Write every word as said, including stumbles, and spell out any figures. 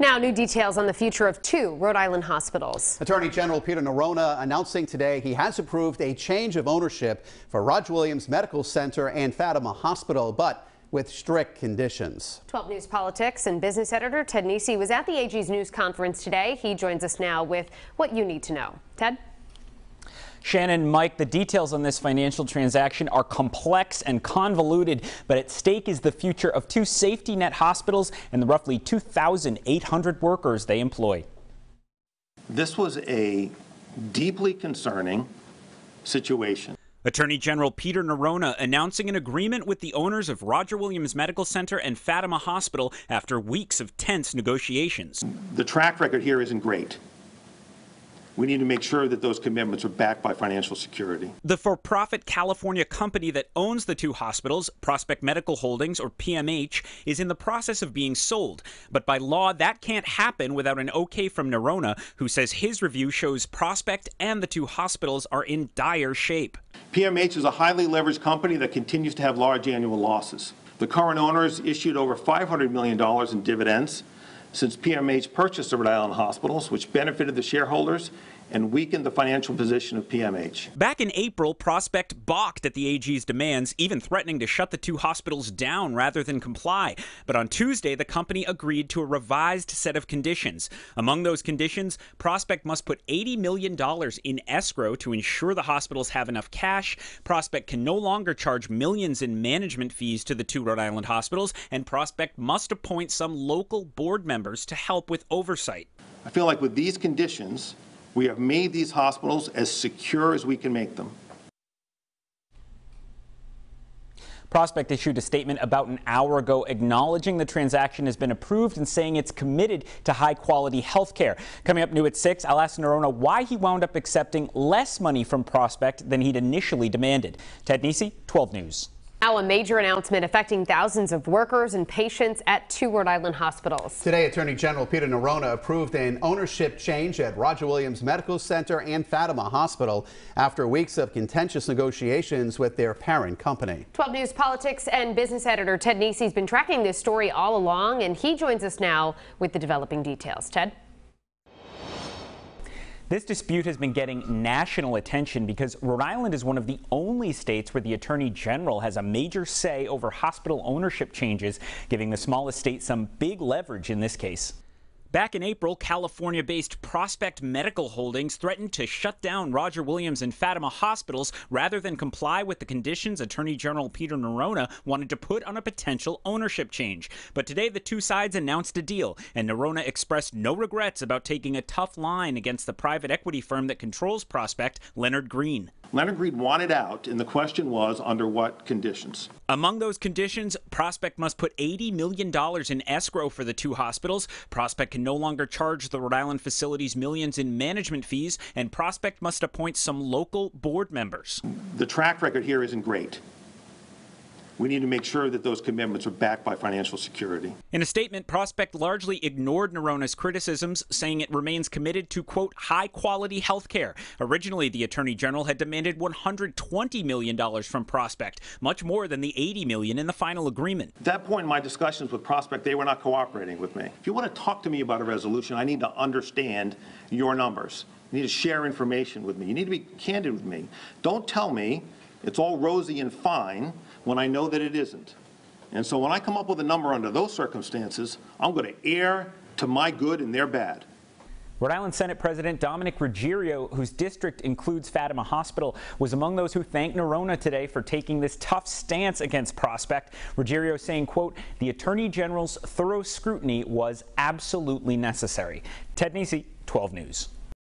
Now, new details on the future of two Rhode Island hospitals. Attorney General Peter Neronha announcing today he has approved a change of ownership for Roger Williams Medical Center and Fatima Hospital, but with strict conditions. twelve News Politics and business editor Ted Nesi was at the A G's news conference today. He joins us now with what you need to know. Ted? Shannon, Mike, the details on this financial transaction are complex and convoluted, but at stake is the future of two safety net hospitals and the roughly two thousand eight hundred workers they employ. This was a deeply concerning situation. Attorney General Peter Neronha announcing an agreement with the owners of Roger Williams Medical Center and Fatima Hospital after weeks of tense negotiations. The track record here isn't great. We need to make sure that those commitments are backed by financial security. The for-profit California company that owns the two hospitals, Prospect Medical Holdings, or P M H, is in the process of being sold. But by law, that can't happen without an okay from Neronha, who says his review shows Prospect and the two hospitals are in dire shape. P M H is a highly leveraged company that continues to have large annual losses. The current owners issued over five hundred million dollars in dividends since P M H purchased the Rhode Island hospitals, which benefited the shareholders and weakened the financial position of P M H. Back in April, Prospect balked at the A G's demands, even threatening to shut the two hospitals down rather than comply. But on Tuesday, the company agreed to a revised set of conditions. Among those conditions, Prospect must put eighty million dollars in escrow to ensure the hospitals have enough cash. Prospect can no longer charge millions in management fees to the two Rhode Island hospitals, and Prospect must appoint some local board members to help with oversight. I feel like with these conditions, we have made these hospitals as secure as we can make them. Prospect issued a statement about an hour ago acknowledging the transaction has been approved and saying it's committed to high-quality health care. Coming up new at six, I'll ask Neronha why he wound up accepting less money from Prospect than he'd initially demanded. Ted Nesi, twelve News. Now a major announcement affecting thousands of workers and patients at two Rhode Island hospitals. Today, Attorney General Peter Neronha approved an ownership change at Roger Williams Medical Center and Fatima Hospital after weeks of contentious negotiations with their parent company. twelve News Politics and business editor Ted Nesi has been tracking this story all along, and he joins us now with the developing details. Ted? This dispute has been getting national attention because Rhode Island is one of the only states where the Attorney General has a major say over hospital ownership changes, giving the smallest state some big leverage in this case. Back in April, California-based Prospect Medical Holdings threatened to shut down Roger Williams and Fatima Hospitals rather than comply with the conditions Attorney General Peter Neronha wanted to put on a potential ownership change. But today, the two sides announced a deal, and Neronha expressed no regrets about taking a tough line against the private equity firm that controls Prospect, Leonard Green. Leonard Green wanted out, and the question was, under what conditions? Among those conditions, Prospect must put eighty million dollars in escrow for the two hospitals. Prospect can no longer charge the Rhode Island facilities millions in management fees, and Prospect must appoint some local board members. The track record here isn't great. We need to make sure that those commitments are backed by financial security. In a statement, Prospect largely ignored Neronha's criticisms, saying it remains committed to, quote, high-quality health care. Originally, the Attorney General had demanded one hundred twenty million dollars from Prospect, much more than the eighty million dollars in the final agreement. At that point in my discussions with Prospect, they were not cooperating with me. If you want to talk to me about a resolution, I need to understand your numbers. You need to share information with me. You need to be candid with me. Don't tell me it's all rosy and fine when I know that it isn't. And so when I come up with a number under those circumstances, I'm going to err to my good and their bad. Rhode Island Senate President Dominic Ruggiero, whose district includes Fatima Hospital, was among those who thanked Neronha today for taking this tough stance against Prospect. Ruggiero saying, quote, the Attorney General's thorough scrutiny was absolutely necessary. Ted Nesi, twelve News.